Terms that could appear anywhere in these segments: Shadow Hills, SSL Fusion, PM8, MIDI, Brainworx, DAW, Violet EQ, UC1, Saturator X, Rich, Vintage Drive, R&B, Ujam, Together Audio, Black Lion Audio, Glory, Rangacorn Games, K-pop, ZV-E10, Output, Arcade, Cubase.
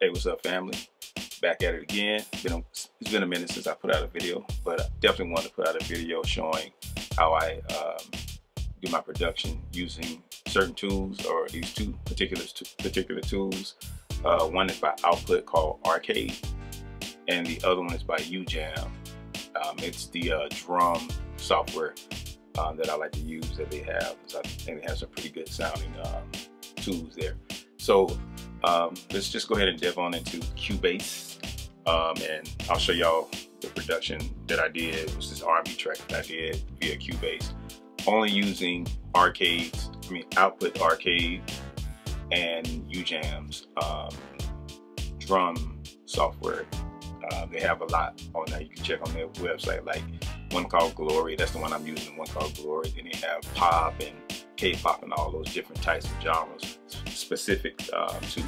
Hey, what's up, family? Back at it again. It's been a minute since I put out a video, but I definitely wanted to put out a video showing how I do my production using certain tools, or these two particular tools. One is by Output, called Arcade, and the other one is by Ujam. It's the drum software that I like to use that they have, and it has some pretty good sounding tools there. So let's just go ahead and dive on into Cubase, and I'll show y'all the production that I did. It was this R&B track that I did via Cubase, only using Output Arcade and Ujam's drum software. They have a lot on that. You can check on their website, like one called Glory. That's the one I'm using, one called Glory. Then they have pop and K-pop and all those different types of genres specific to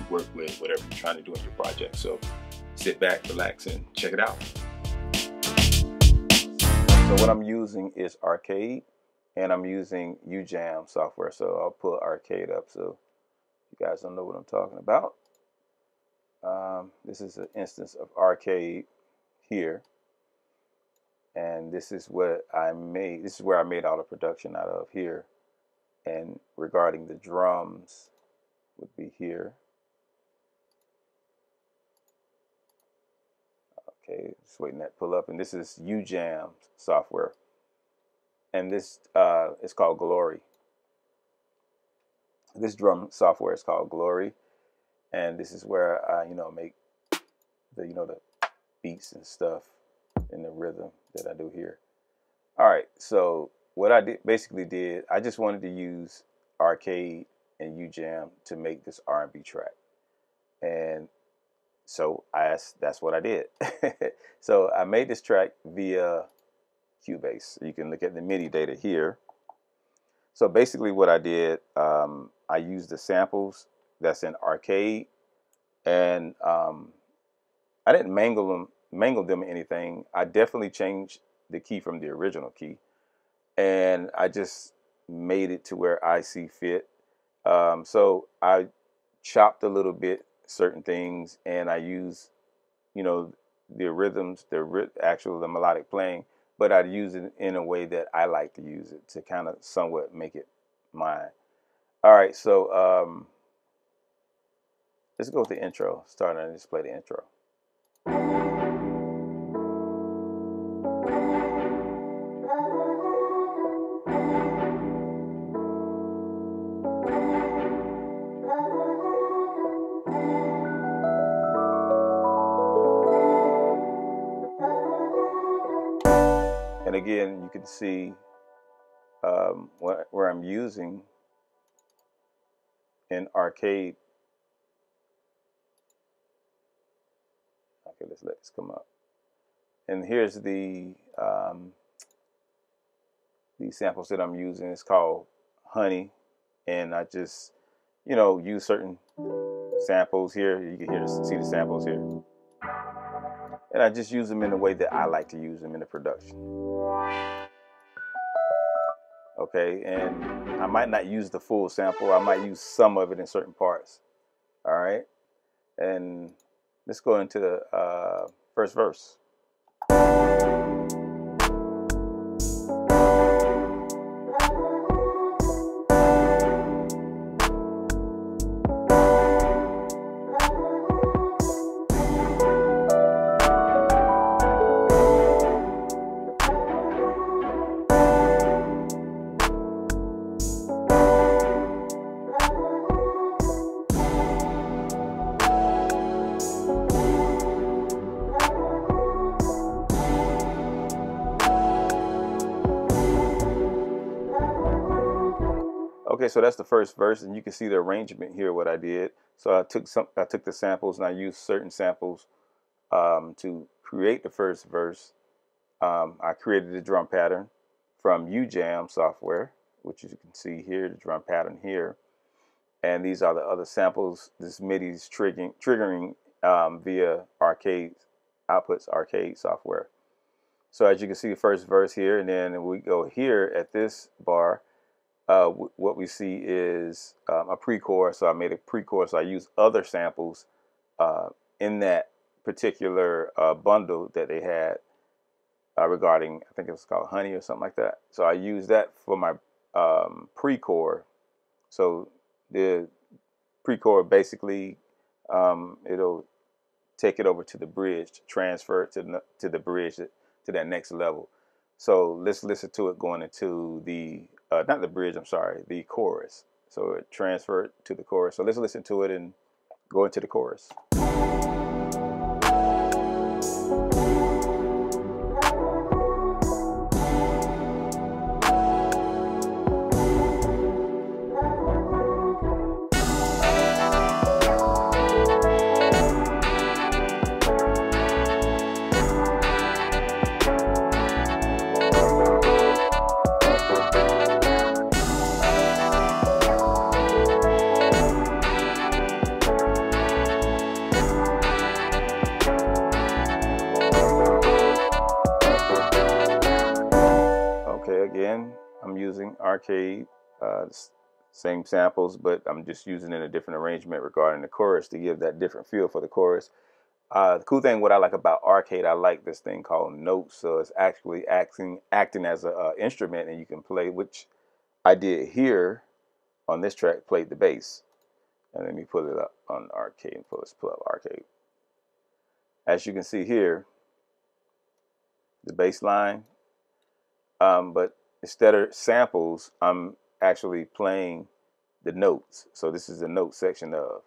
work with whatever you're trying to do in your project. So sit back, relax, and check it out. So what I'm using is Arcade, and I'm using Ujam software. So I'll pull Arcade up so you guys don't know what I'm talking about. This is an instance of Arcade here, and this is what I made. This is where I made all the production out of here. And regarding the drums, would be here. Okay, just waiting that pull up. And this is Ujam software, and this is called Glory. This drum software is called Glory, and this is where I, make the, the beats and stuff and the rhythm that I do here. All right, so what I basically did, I just wanted to use Arcade and Ujam to make this R&B track, and so that's what I did. So I made this track via Cubase. You can look at the MIDI data here. So basically what I did, I used the samples that's in Arcade, and I didn't mangle them or anything. I definitely changed the key from the original key, and I just made it to where I see fit. So I chopped a little bit, certain things, and I used, the rhythms, the melodic playing, but I'd use it in a way that I like to use it to kind of somewhat make it mine. All right, so let's go with the intro. Starting and just play the intro. And again, you can see where I'm using in Arcade. Okay, let's let this come up. And here's the samples that I'm using. It's called Honey, and I just use certain samples here. You can see the samples here. And I just use them in the way that I like to use them in the production. Okay, and I might not use the full sample. I might use some of it in certain parts. All right, and let's go into the first verse. Okay, so that's the first verse, and you can see the arrangement here, what I did. So I took the samples, and I used certain samples to create the first verse. I created the drum pattern from Ujam software, which you can see here, the drum pattern here. And these are the other samples. This MIDI's triggering via Arcade, Output's Arcade software. So as you can see, the first verse here, and then we go here at this bar. What we see is a pre-chorus. So I made a pre-chorus. I used other samples in that particular bundle that they had regarding, I think it was called Honey or something like that. So I used that for my pre-core. So the pre-core basically, it'll take it over to the bridge, to transfer it to the bridge, to that next level. So let's listen to it going into the, not the bridge, I'm sorry, the chorus. So it transferred to the chorus. So let's listen to it and go into the chorus. I'm using Arcade, same samples, but I'm just using it in a different arrangement regarding the chorus to give that different feel for the chorus. The cool thing, what I like about Arcade, I like this thing called notes. So it's actually acting as an instrument, and you can play, which I did here on this track, played the bass. And let me pull it up on Arcade and pull up Arcade. As you can see here, the bass line, but instead of samples, I'm actually playing the notes. So this is the note section of,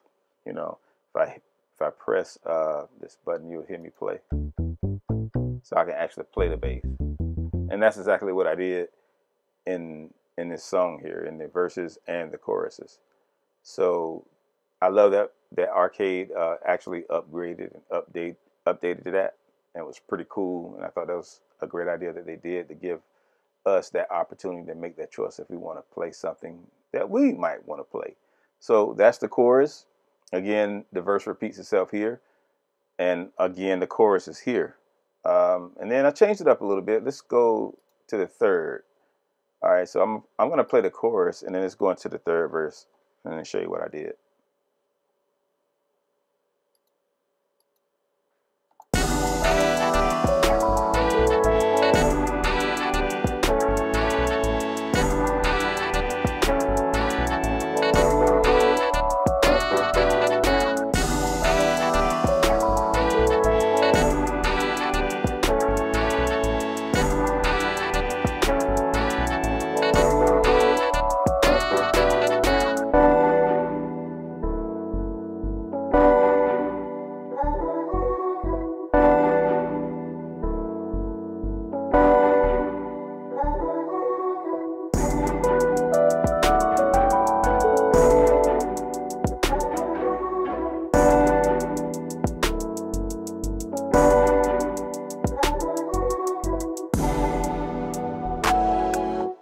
you know, if I press this button, you'll hear me play. So I can actually play the bass. And that's exactly what I did in this song here, in the verses and the choruses. So I love that Arcade actually upgraded and updated to that. And it was pretty cool. And I thought that was a great idea that they did to give us that opportunity to make that choice if we want to play something that we might want to play. So that's the chorus. Again, the verse repeats itself here, and again the chorus is here, and then I changed it up a little bit. Let's go to the third. All right, so I'm gonna play the chorus, and then it's going to the third verse, and then show you what I did.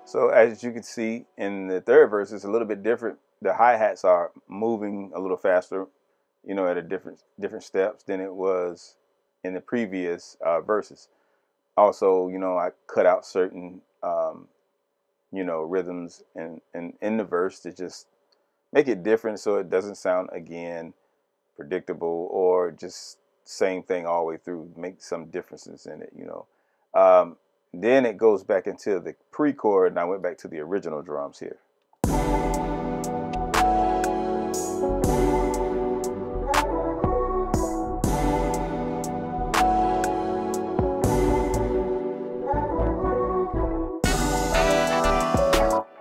So as you can see in the third verse, it's a little bit different. The hi-hats are moving a little faster, you know, at a different steps than it was in the previous verses. Also, you know, I cut out certain, you know, rhythms and in the verse to just make it different so it doesn't sound, again, predictable or just same thing all the way through. Make some differences in it, you know. Then it goes back into the pre-chord, and I went back to the original drums here.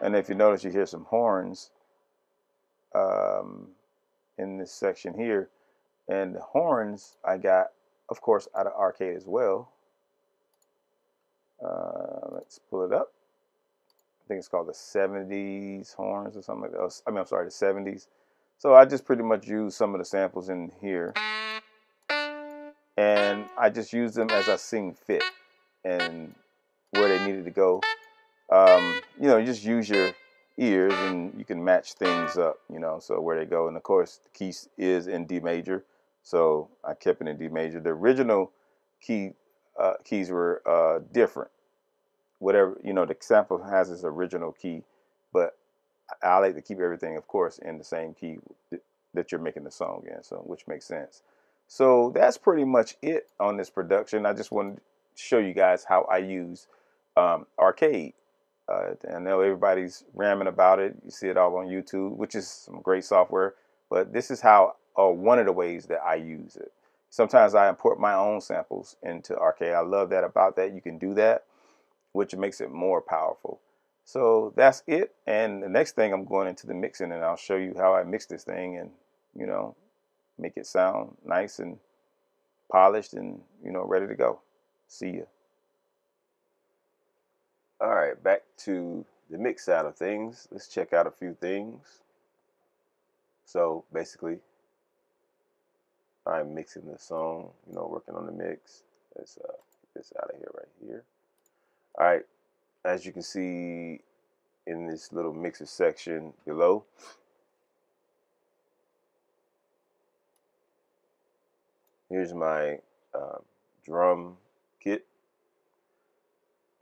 And if you notice, you hear some horns in this section here. And the horns I got, of course, out of Arcade as well. Let's pull it up. I think it's called the 70s horns or something like that. I mean, I'm sorry, the 70s. So I just pretty much used some of the samples in here, and I just used them as I seen fit and where they needed to go. You know, you just use your ears and you can match things up, you know, so where they go. And of course, the key is in D major, so I kept it in D major. The original keys were different. Whatever, you know, the sample has its original key, but I like to keep everything, of course, in the same key that you're making the song in, so which makes sense. So that's pretty much it on this production. I just wanted to show you guys how I use Arcade. I know everybody's ramming about it. You see it all on YouTube, which is some great software, but this is how one of the ways that I use it. Sometimes I import my own samples into Arcade. I love that about that. You can do that, which makes it more powerful. So that's it. And the next thing, I'm going into the mixing, and I'll show you how I mix this thing and, you know, make it sound nice and polished and, you know, ready to go. See ya. All right, back to the mix side of things. Let's check out a few things. So basically, I'm mixing the song, you know, working on the mix. Let's get this out of here right here. All right, as you can see in this little mixer section below, here's my drum kit,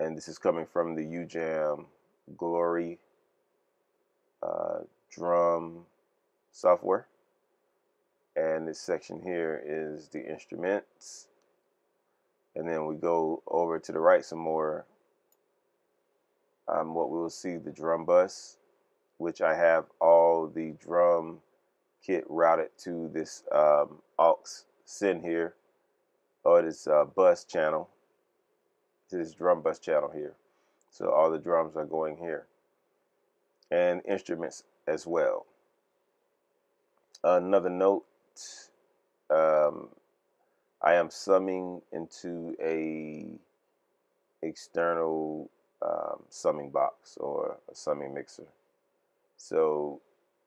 and this is coming from the Ujam Glory drum software. And this section here is the instruments. And then we go over to the right some more. What we'll see, the drum bus, which I have all the drum kit routed to this aux send here, or this bus channel, to this drum bus channel here. So all the drums are going here, and instruments as well. Another note, I am summing into a external summing box or a summing mixer. So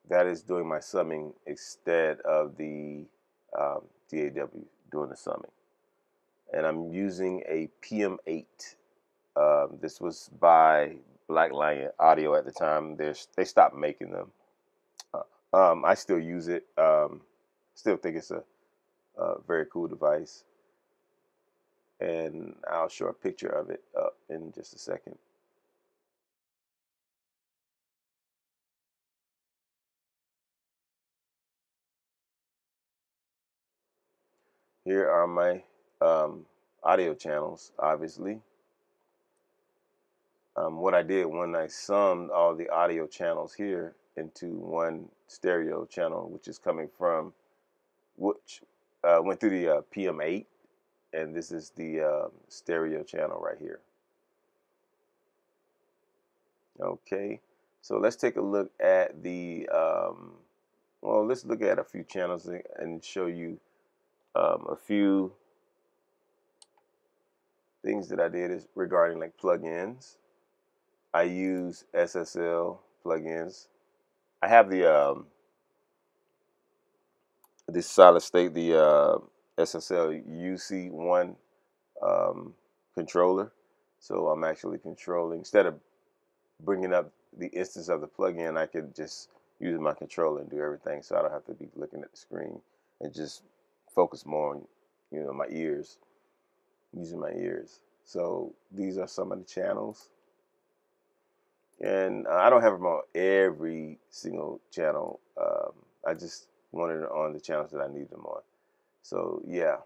that is doing my summing instead of the DAW doing the summing. And I'm using a PM8. This was by Black Lion Audio at the time. They stopped making them. I still use it. Still think it's a very cool device, and I'll show a picture of it up in just a second. Here are my audio channels, obviously. What I did when I summed all the audio channels here into one stereo channel, which is coming from, which went through the PM8, and this is the stereo channel right here. Okay, so let's take a look at the, well, let's look at a few channels and show you a few things that I did is regarding like plugins. I use SSL plugins. I have the solid state, the SSL UC1 controller. So I'm actually controlling, instead of bringing up the instance of the plugin, I could just use my controller and do everything, so I don't have to be looking at the screen and just focus more on, you know, my ears, using my ears. So these are some of the channels. And I don't have them on every single channel. I just wanted it on the channels that I need them on. So yeah,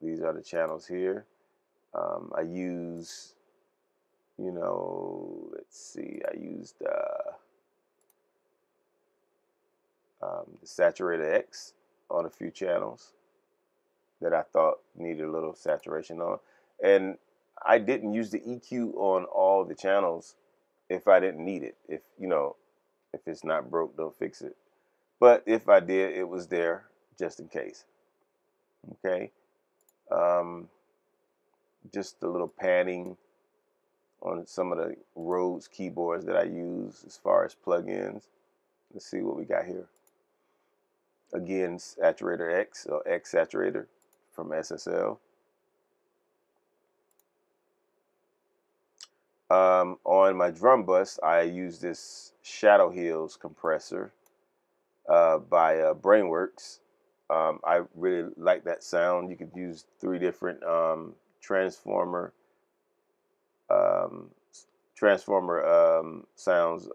these are the channels here. I use, you know, let's see, I used the Saturator X on a few channels that I thought needed a little saturation on. And I didn't use the EQ on all the channels if I didn't need it. If, you know, if it's not broke, don't fix it. But if I did, it was there just in case. Okay, just a little padding on some of the Rhodes keyboards that I use as far as plugins. Let's see what we got here. Again, Saturator X, or X Saturator from SSL. On my drum bus, I use this Shadow Hills compressor by Brainworx. I really like that sound. You could use three different transformer sounds,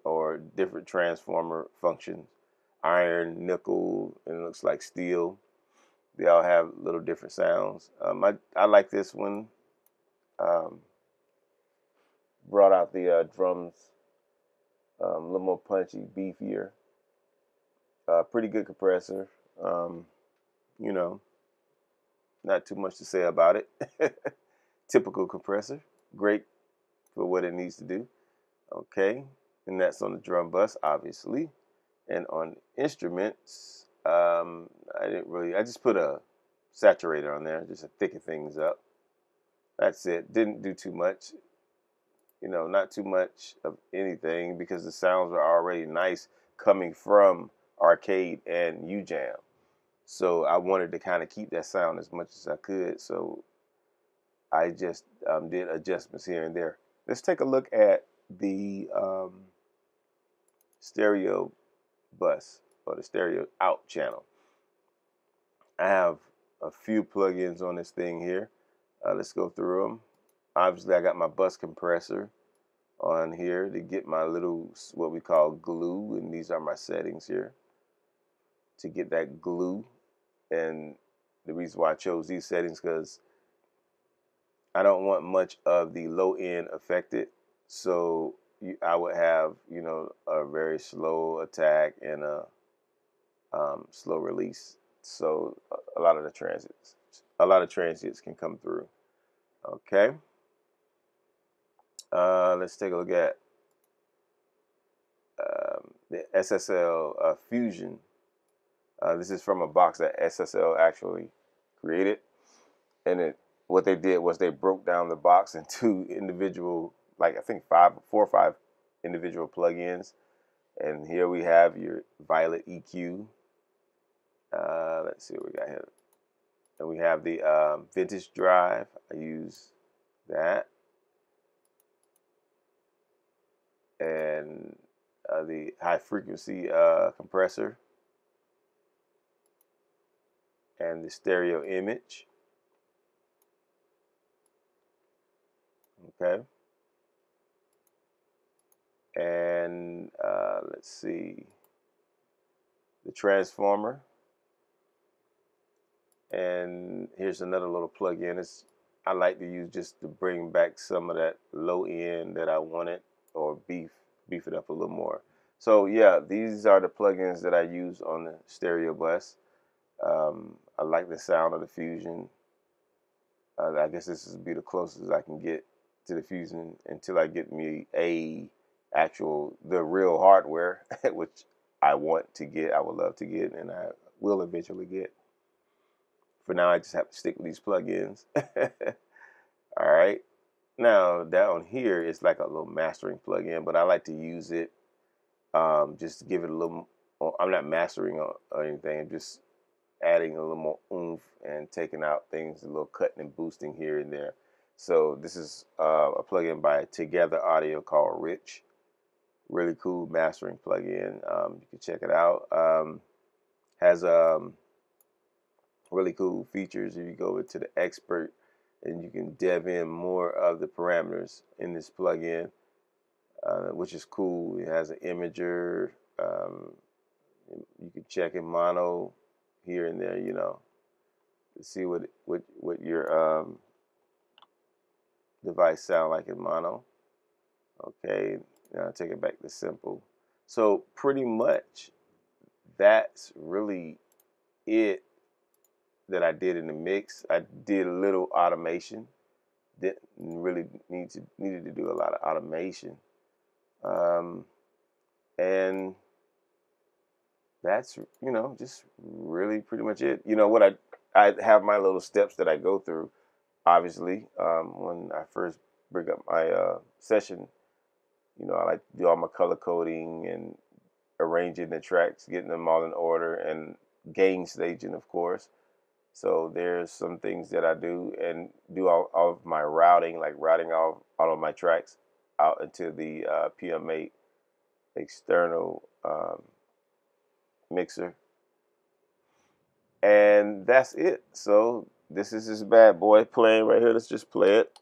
or different transformer functions: iron, nickel, and it looks like steel. they all have little different sounds. I like this one. Brought out the drums a little more punchy, beefier. Pretty good compressor. You know, not too much to say about it. Typical compressor, great for what it needs to do. Okay, and that's on the drum bus, obviously. And on instruments, I just put a saturator on there just to thicken things up. That's it. Didn't do too much, you know, not too much of anything, because the sounds are already nice coming from Arcade and Ujam. So I wanted to kind of keep that sound as much as I could. So I just did adjustments here and there. Let's take a look at the stereo bus, or the stereo out channel. I have a few plugins on this thing here. Let's go through them. Obviously, I got my bus compressor on here to get my little, what we call glue, and these are my settings here to get that glue. And the reason why I chose these settings, because I don't want much of the low end affected. So I would have, you know, a very slow attack and a slow release. So a lot of transients can come through. Okay. Let's take a look at the SSL Fusion. This is from a box that SSL actually created, and what they did was they broke down the box into individual, like I think four or five individual plugins. And here we have your Violet EQ. Let's see what we got here. And we have the Vintage Drive. I use that. And the high frequency compressor. And the stereo image. Okay. And let's see, the transformer. And here's another little plug-in. I like to use just to bring back some of that low end that I wanted, or beef it up a little more. So yeah, these are the plugins that I use on the stereo bus. I like the sound of the Fusion. I guess this would be the closest I can get to the Fusion until I get me the real hardware, which I want to get, I would love to get, and I will eventually get. For now, I just have to stick with these plugins. All right. Now down here is like a little mastering plugin, but I like to use it just to give it a little. I'm not mastering or anything. I'm just adding a little more oomph and taking out things, a little cutting and boosting here and there. So this is a plugin by Together Audio called Rich. Really cool mastering plugin. You can check it out. Has really cool features. If you go over to the expert, and you can dev in more of the parameters in this plugin, which is cool. It has an imager. You can check in mono here and there, you know, to see what your device sound like in mono. Okay, now take it back to simple. So pretty much that's really it that I did in the mix. I did a little automation. Didn't really needed to do a lot of automation. And that's, you know, just really pretty much it. You know what, I have my little steps that I go through, obviously. When I first bring up my session, you know, I like to do all my color coding and arranging the tracks, getting them all in order, and gain staging, of course. So there's some things that I do, and do all of my routing, like routing all of my tracks out into the PM8 external mixer. And that's it. So this is this bad boy playing right here. Let's just play it.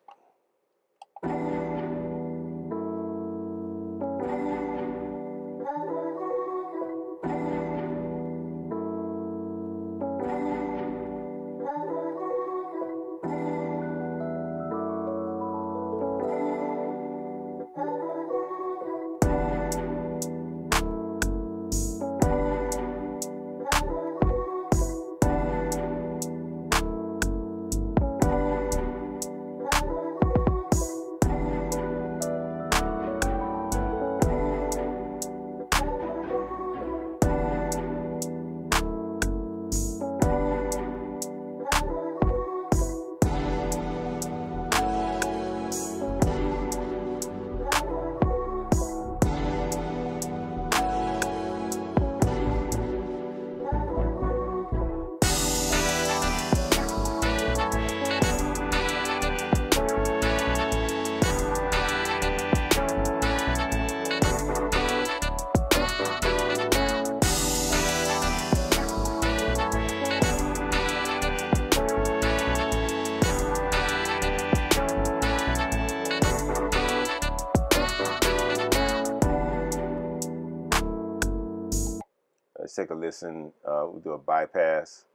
Let's take a listen. We'll do a bypass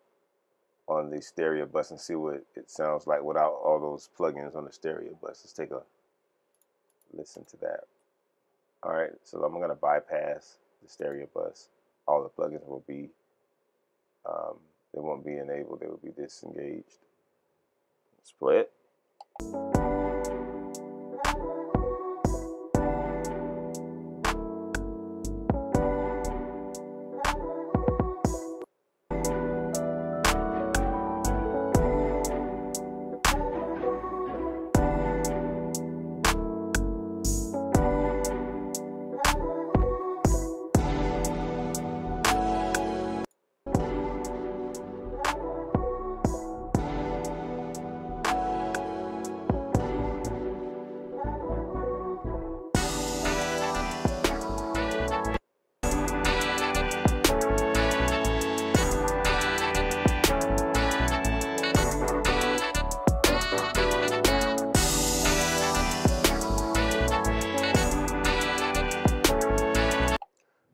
on the stereo bus and see what it sounds like without all those plugins on the stereo bus. Let's take a listen to that. All right, so I'm gonna bypass the stereo bus. All the plugins will be, they won't be enabled, they will be disengaged. Let's play it.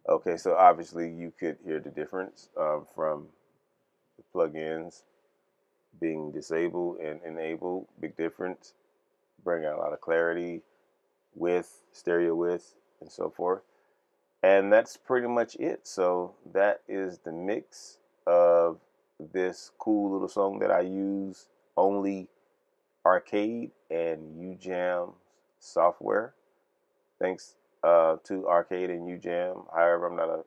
Okay, so obviously you could hear the difference from the plugins being disabled and enabled. Big difference. Bring out a lot of clarity, width, stereo width, and so forth. And that's pretty much it. So that is the mix of this cool little song that I use only Arcade and Ujam software. Thanks. To Arcade and Ujam. However, I'm not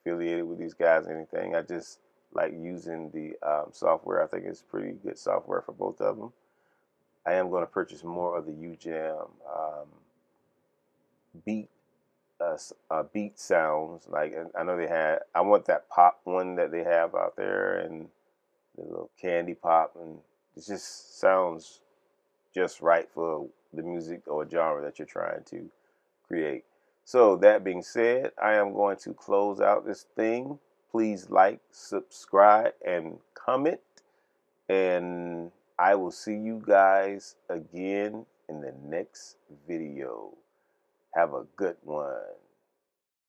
affiliated with these guys or anything. I just like using the software. I think it's pretty good software for both of them. I am going to purchase more of the Ujam beat sounds. Like I know they had. I want that pop one that they have out there, and the little candy pop, and it just sounds just right for the music or genre that you're trying to create. So that being said, I am going to close out this thing. Please like, subscribe, and comment. And I will see you guys again in the next video. Have a good one.